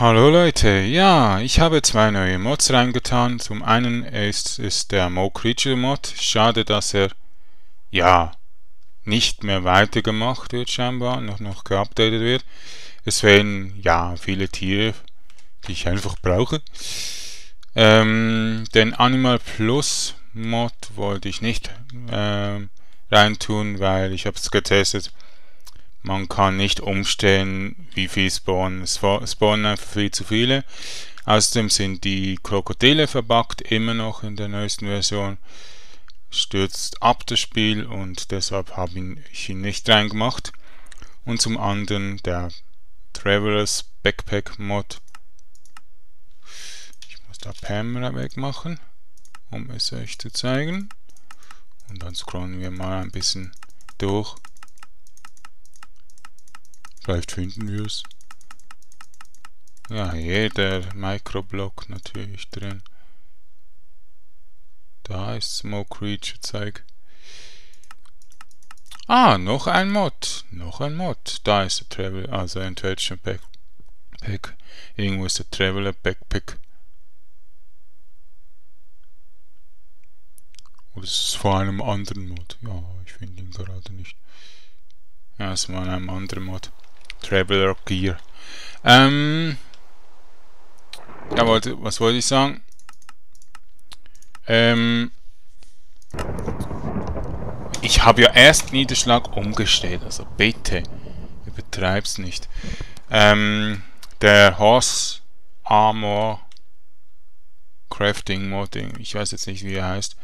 Hallo Leute, ja, ich habe zwei neue Mods reingetan. Zum einen ist der Mo Creatures Mod. Schade, dass er, ja, nicht mehr weitergemacht wird scheinbar, noch geupdatet wird. Es fehlen, ja, viele Tiere, die ich einfach brauche. Den Animal Plus Mod wollte ich nicht reintun, weil ich habe es getestet. Man kann nicht umstellen, wie viel spawnen. Es spawnen einfach viel zu viele. Außerdem sind die Krokodile verbuggt, immer noch in der neuesten Version. Stürzt ab das Spiel und deshalb habe ich ihn nicht reingemacht. Und zum anderen der Traveler's Backpack Mod. Ich muss da Pamela wegmachen, um es euch zu zeigen. Und dann scrollen wir mal ein bisschen durch. Vielleicht finden wir es. Ja, jeder Microblock natürlich drin. Da ist Smoke Creature, zeig. Ah, noch ein Mod. Noch ein Mod. Da ist der Traveler, also ein Traveler Backpack. Irgendwo ist der Traveler Backpack. Oder ist es vor einem anderen Mod? Ja, ich finde ihn gerade nicht. Ja, es war ein anderer Mod. Traveler Gear. Ja, was wollte ich sagen? Ich habe ja erst Niederschlag umgestellt, also bitte, übertreib's nicht. Der Horse Armor Crafting Modding, ich weiß jetzt nicht, wie er heißt.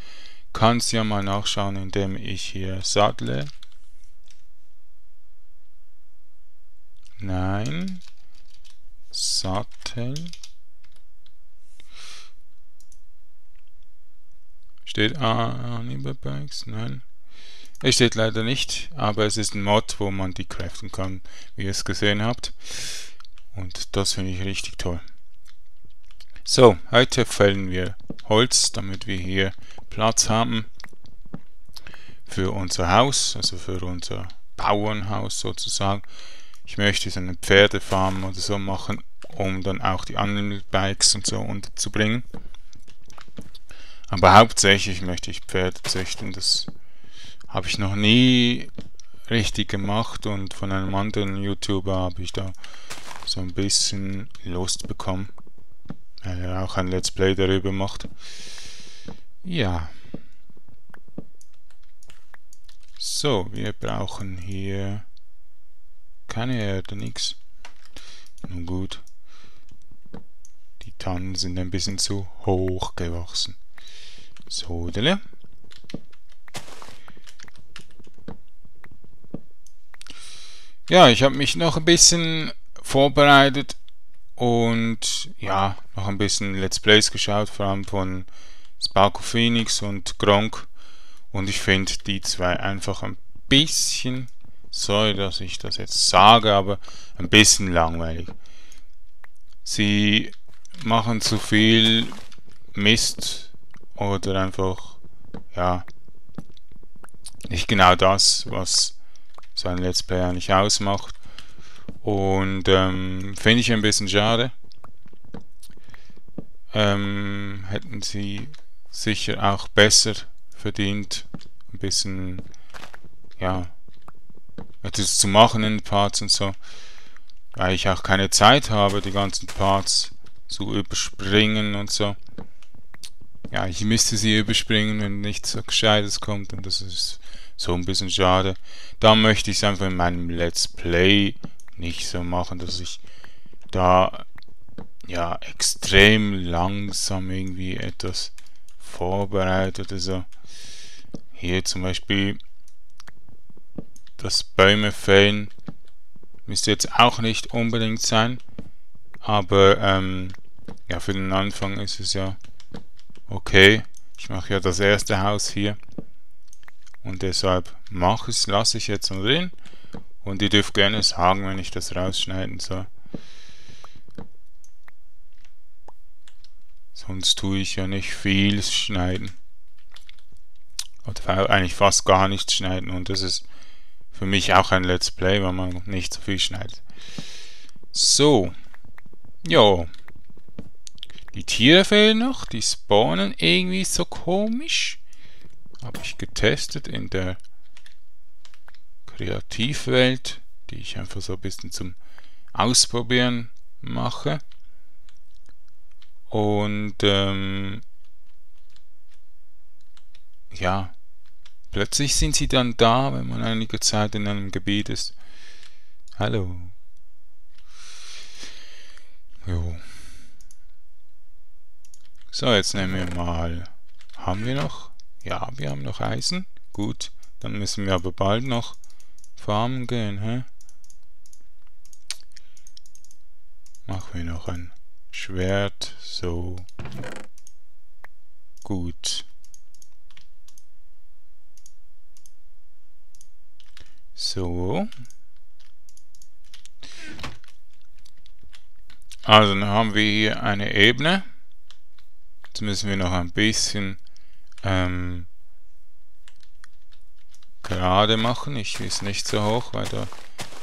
Kann's ja mal nachschauen, indem ich hier sattle. Nein. Sattel. Steht Animal Bikes? Nein. Es steht leider nicht, aber es ist ein Mod, wo man die craften kann, wie ihr es gesehen habt. Und das finde ich richtig toll. So, heute fällen wir Holz, damit wir hier Platz haben für unser Haus, also für unser Bauernhaus sozusagen. Ich möchte so eine Pferdefarm oder so machen, um dann auch die anderen Bikes und so unterzubringen. Aber hauptsächlich möchte ich Pferde züchten. Das habe ich noch nie richtig gemacht und von einem anderen YouTuber habe ich da so ein bisschen Lust bekommen, weil er auch ein Let's Play darüber macht. Ja. So, wir brauchen hier keine Erde, nix. Nun gut. Die Tannen sind ein bisschen zu hoch gewachsen. So, dele. Ja, ich habe mich noch ein bisschen vorbereitet und ja, noch ein bisschen Let's Plays geschaut, vor allem von Sparko Phoenix und Gronkh. Und ich finde die zwei einfach ein bisschen, sorry, dass ich das jetzt sage, aber ein bisschen langweilig. Sie machen zu viel Mist oder einfach, ja, nicht genau das, was so ein Let's Play eigentlich ausmacht. Und finde ich ein bisschen schade. Hätten sie sicher auch besser verdient, ein bisschen, ja, etwas zu machen in den Parts und so, weil ich auch keine Zeit habe, die ganzen Parts zu überspringen und so. Ja, ich müsste sie überspringen, wenn nichts so Gescheites kommt, und das ist so ein bisschen schade. Da möchte ich es einfach in meinem Let's Play nicht so machen, dass ich da ja extrem langsam irgendwie etwas vorbereite oder so. Hier zum Beispiel das Bäume fällen müsste jetzt auch nicht unbedingt sein, aber ja, für den Anfang ist es ja okay. Ich mache ja das erste Haus hier und deshalb lasse ich jetzt noch drin, und ihr dürft gerne sagen, wenn ich das rausschneiden soll. Sonst tue ich ja nicht viel schneiden. Oder eigentlich fast gar nichts schneiden, und das ist für mich auch ein Let's Play, weil man nicht so viel schneidet. So. Jo. Die Tiere fehlen noch. Die spawnen irgendwie so komisch. Habe ich getestet in der Kreativwelt, die ich einfach so ein bisschen zum Ausprobieren mache. Und ja, plötzlich sind sie dann da, wenn man einige Zeit in einem Gebiet ist. Hallo. Jo. So, jetzt nehmen wir mal... Haben wir noch? Ja, wir haben noch Eisen. Gut, dann müssen wir aber bald noch farmen gehen. Hä? Machen wir noch ein Schwert. So. Gut. So. Also, dann haben wir hier eine Ebene. Jetzt müssen wir noch ein bisschen gerade machen. Ich will es nicht so hoch, weil da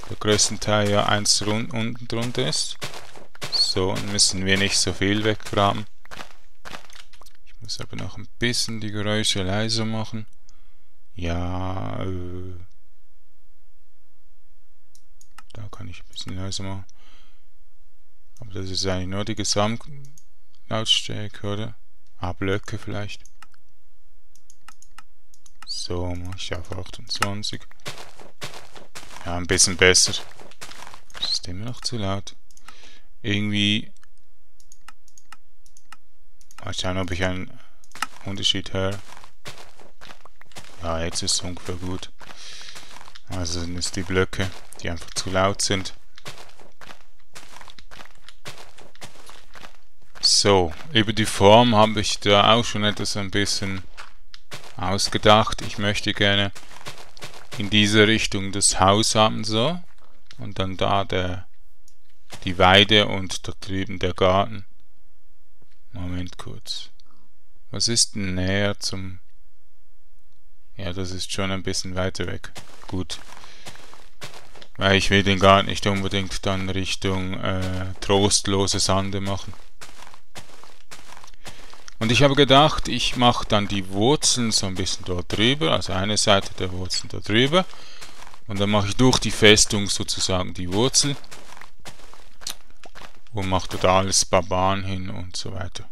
der größte Teil ja eins unten drunter ist. So, und müssen wir nicht so viel weggraben. Ich muss aber noch ein bisschen die Geräusche leiser machen. Ja, da kann ich ein bisschen leiser machen. Aber das ist eigentlich nur die Gesamtlautstärke, oder? Ah, Blöcke vielleicht. So, mache ich auf 28. Ja, ein bisschen besser. Das ist immer noch zu laut. Irgendwie... Mal schauen, ob ich einen Unterschied höre. Ja, jetzt ist es ungefähr gut. Also sind es die Blöcke, die einfach zu laut sind. So, über die Form habe ich da auch schon etwas ein bisschen ausgedacht. Ich möchte gerne in diese Richtung das Haus haben, so. Und dann da die Weide und da drüben der Garten. Moment kurz. Was ist denn näher zum... Ja, das ist schon ein bisschen weiter weg. Gut. Weil ich will den Garten nicht unbedingt dann Richtung trostlose Sande machen. Und ich habe gedacht, ich mache dann die Wurzeln so ein bisschen dort drüber, also eine Seite der Wurzeln da drüber. Und dann mache ich durch die Festung sozusagen die Wurzel. Und mache dort alles Barbaren hin und so weiter.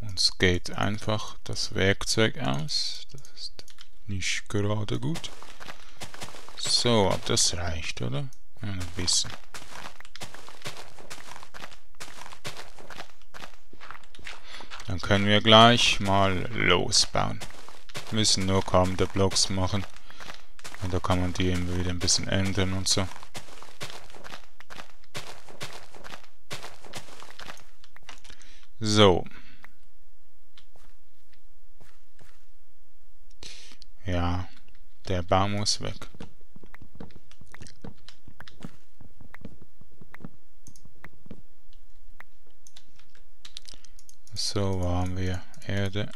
Uns geht einfach das Werkzeug aus. Das ist nicht gerade gut. So, aber das reicht, oder? Ja, ein bisschen. Dann können wir gleich mal losbauen. Müssen nur kaum der Blocks machen. Und da kann man die eben wieder ein bisschen ändern und so. So. Ja, der Baum muss weg. So, wo haben wir Erde?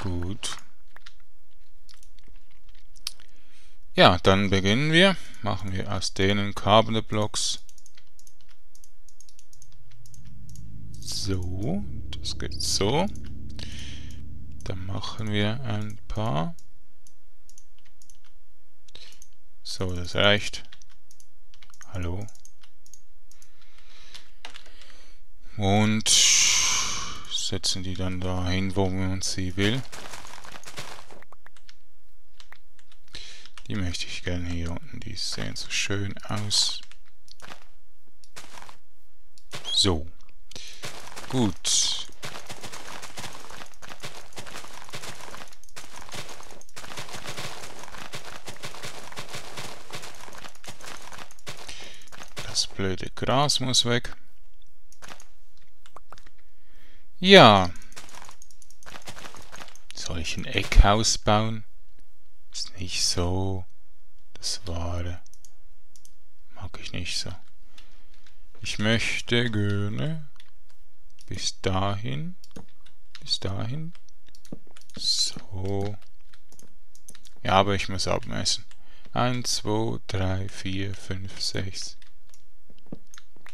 Gut. Ja, dann beginnen wir. Machen wir aus denen Carbon Blocks. So, das geht so. Dann machen wir ein paar. So, das reicht. Hallo. Und setzen die dann dahin, wo man sie will. Die möchte ich gerne hier unten. Die sehen so schön aus. So. Gut. Das blöde Gras muss weg. Ja, soll ich ein Eckhaus bauen? Ist nicht so das Wahre. Mag ich nicht so. Ich möchte gerne bis dahin, so, Ja, aber ich muss abmessen. 1, 2, 3, 4, 5, 6,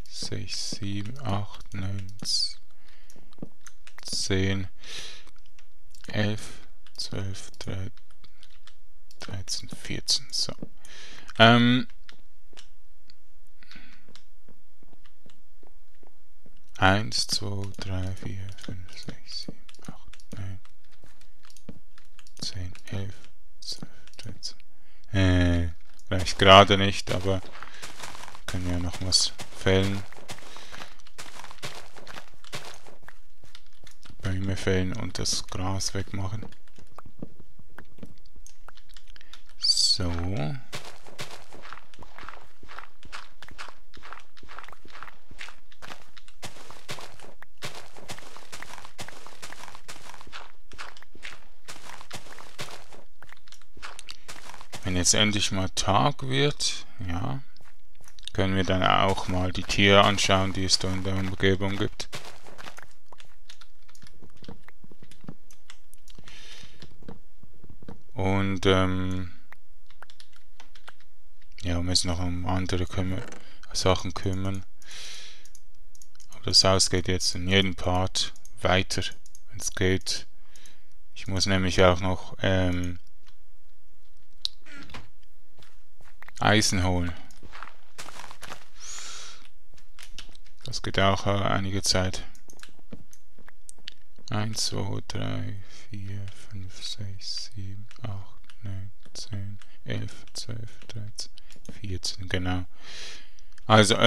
6, 7, 8, 9, 10, 11, 12, 13, 14, so. Eins, zwei, drei, vier, fünf, sechs, sieben, acht, neun, 10, 11, 12, 13. Vielleicht gerade nicht, aber können wir noch was fällen. Bäume fällen und das Gras wegmachen. So. Wenn jetzt endlich mal Tag wird, ja, können wir dann auch mal die Tiere anschauen, die es da in der Umgebung gibt. Und ja, wir müssen noch um andere Sachen kümmern. Aber das Haus geht jetzt in jedem Part weiter, wenn es geht. Ich muss nämlich auch noch Eisen holen. Das geht auch einige Zeit. 1, 2, 3, 4, 5, 6, 7, 8, 9, 10, 11, 12, 13, 14, genau. Also,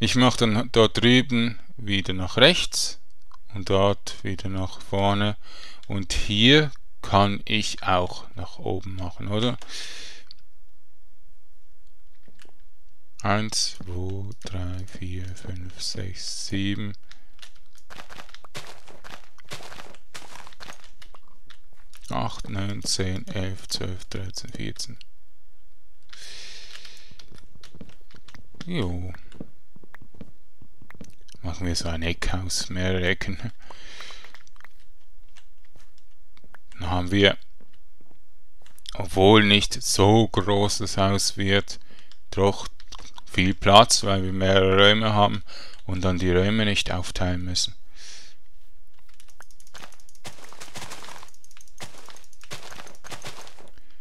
ich mache dann dort drüben wieder nach rechts und dort wieder nach vorne und hier kann ich auch nach oben machen, oder? 1, 2, 3, 4, 5, 6, 7. Acht, neun, 10, 11, 12, 13, 14. Jo. Machen wir so ein Eckhaus, mehrere Ecken. Dann haben wir, obwohl nicht so groß das Haus wird, doch viel Platz, weil wir mehrere Räume haben und dann die Räume nicht aufteilen müssen.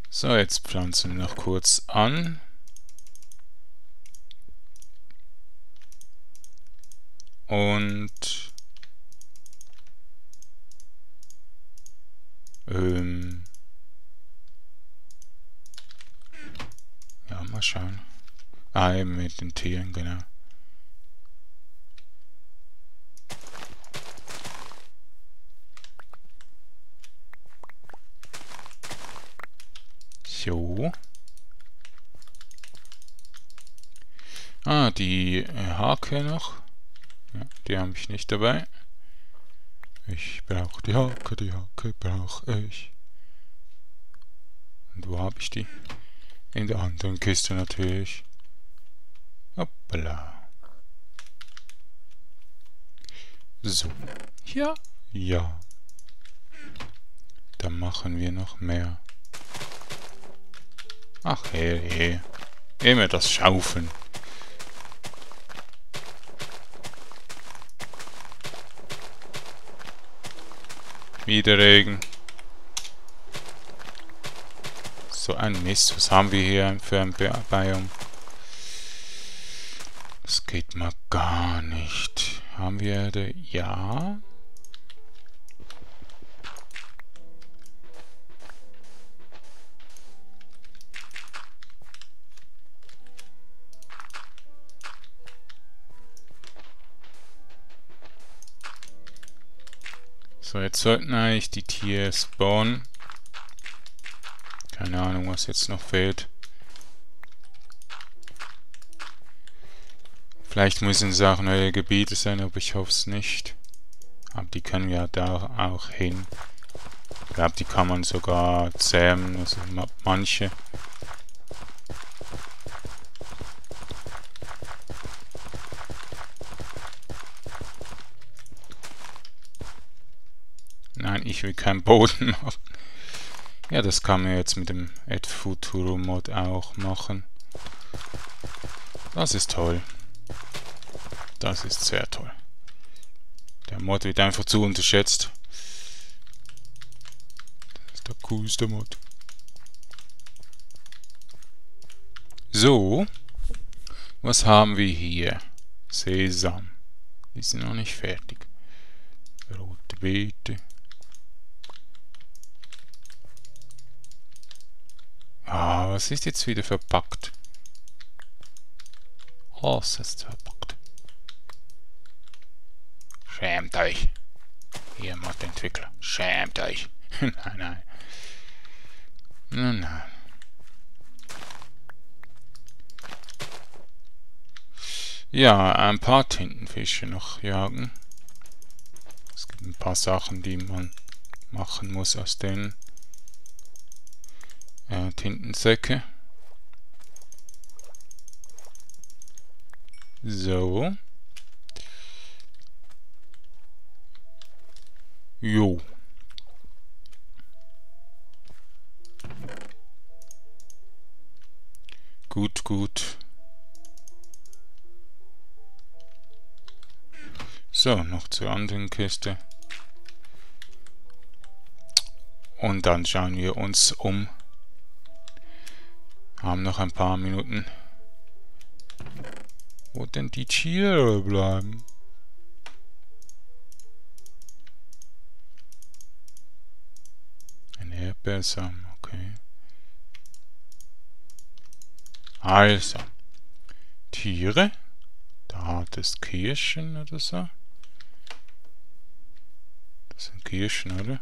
So, jetzt pflanzen wir noch kurz an. Und ja, mal schauen. Ah, eben mit den Tieren, genau. So. Ah, die Hake noch. Ja, die habe ich nicht dabei. Ich brauche die Hake brauche ich. Und wo habe ich die? In der anderen Kiste natürlich. Hoppala. So. Ja. Ja. Dann machen wir noch mehr. Ach hey, immer das Schaufeln. Wieder Regen. So ein Mist, was haben wir hier für ein Biom? Das geht mal gar nicht. Haben wir Erde? Ja. So, jetzt sollten eigentlich die Tiere spawnen. Keine Ahnung, was jetzt noch fehlt. Vielleicht müssen es auch neue Gebiete sein, aber ich hoffe es nicht. Aber die können ja da auch hin. Ich glaube, die kann man sogar zähmen, also manche. Ich will keinen Boden machen. Ja, das kann man jetzt mit dem AdFuturo-Mod auch machen. Das ist toll. Das ist sehr toll. Der Mod wird einfach zu unterschätzt. Das ist der coolste Mod. So. Was haben wir hier? Sesam. Die sind noch nicht fertig. Rote Beete. Ah, was ist jetzt wieder verpackt? Was ist verpackt? Schämt euch. Ihr Mod-Entwickler. Schämt euch. Nein, nein. Nein, nein. Ja, ein paar Tintenfische noch jagen. Es gibt ein paar Sachen, die man machen muss aus den Tintensäcke. So. Jo. Gut, gut. So, noch zur anderen Kiste. Und dann schauen wir uns um. Haben noch ein paar Minuten. Wo denn die Tiere bleiben? Ein Erdbeersamen, okay. Also. Tiere. Da hat es Kirschen oder so. Das sind Kirschen, oder?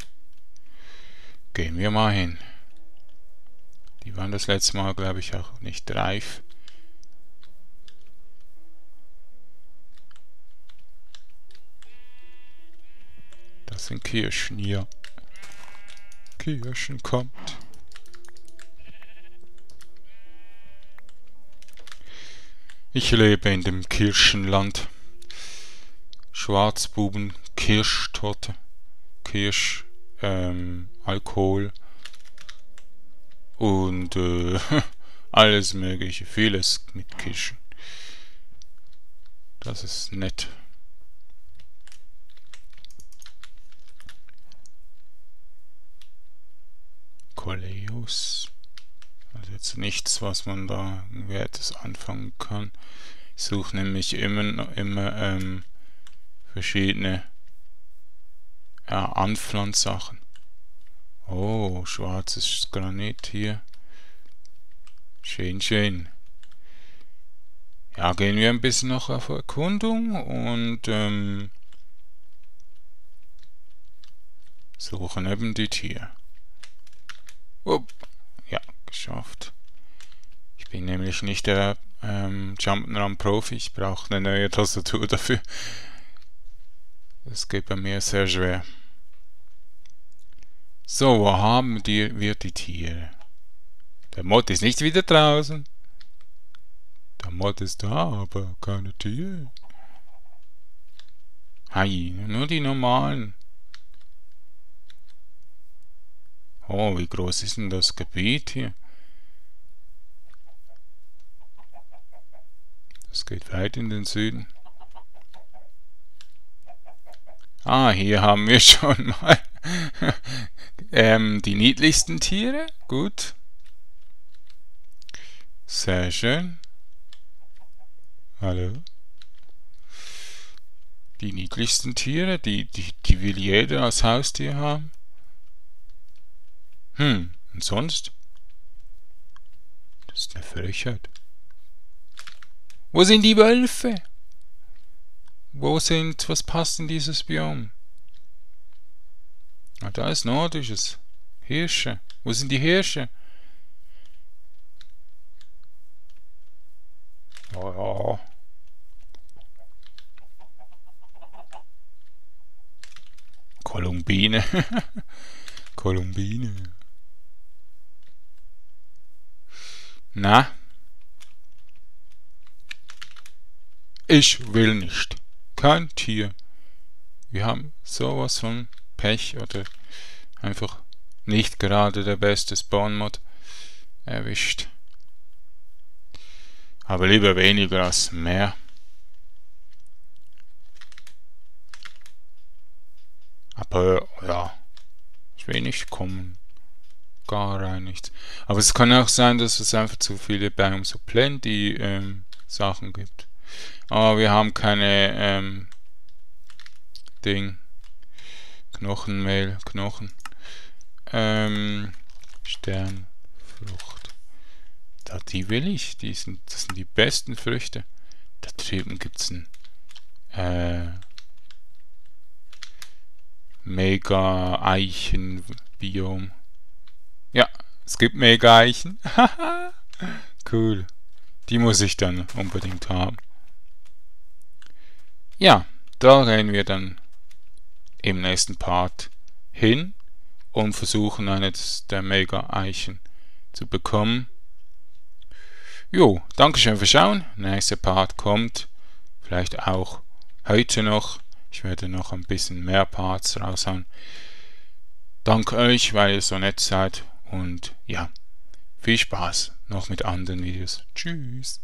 Gehen wir mal hin. Die waren das letzte Mal, glaube ich, auch nicht reif. Das sind Kirschen, ja. Kirschen kommt. Ich lebe in dem Kirschenland. Schwarzbuben, Kirschtorte. Kirsch, Alkohol und alles mögliche, vieles mit Kirschen. Das ist nett. Coleus. Also jetzt nichts, was man da Wertes anfangen kann. Ich suche nämlich immer verschiedene Anpflanzsachen. Oh, schwarzes Granit hier. Schön, schön. Ja, gehen wir ein bisschen noch auf Erkundung und suchen eben die Tiere. Upp. Ja, geschafft. Ich bin nämlich nicht der Jump'n'Run-Profi. Ich brauche eine neue Tastatur dafür. Das geht bei mir sehr schwer. So, wo haben wir die Tiere? Der Mod ist nicht wieder draußen. Der Mod ist da, aber keine Tiere. Hi, nur die normalen. Oh, wie groß ist denn das Gebiet hier? Das geht weit in den Süden. Ah, hier haben wir schon mal die niedlichsten Tiere. Gut. Sehr schön. Hallo. Die niedlichsten Tiere, die will jeder als Haustier haben. Hm, und sonst? Das ist eine Frechheit. Wo sind die Wölfe? Was passt in dieses Biom? Ah, da ist nordisches. Hirsche. Wo sind die Hirsche? Oh, ja. Kolumbine. Kolumbine. Na? Ich will nicht. Kein Tier. Wir haben sowas von Pech oder einfach nicht gerade der beste Spawn-Mod erwischt. Aber lieber weniger als mehr. Aber ja, ich will nicht kommen. Gar rein nichts. Aber es kann auch sein, dass es einfach zu viele Biomes of Plenty Sachen gibt. Aber wir haben keine Knochenmehl, Knochen. Sternfrucht. Die will ich. Das sind die besten Früchte. Da drüben gibt es ein Megaeichen Biom. Ja, es gibt Megaeichen. Cool. Die muss ich dann unbedingt haben. Ja, da gehen wir dann im nächsten Part hin und versuchen eines der Megaeichen zu bekommen. Jo, dankeschön fürs Schauen. Nächster Part kommt. Vielleicht auch heute noch. Ich werde noch ein bisschen mehr Parts raushauen. Danke euch, weil ihr so nett seid. Und ja, viel Spaß noch mit anderen Videos. Tschüss.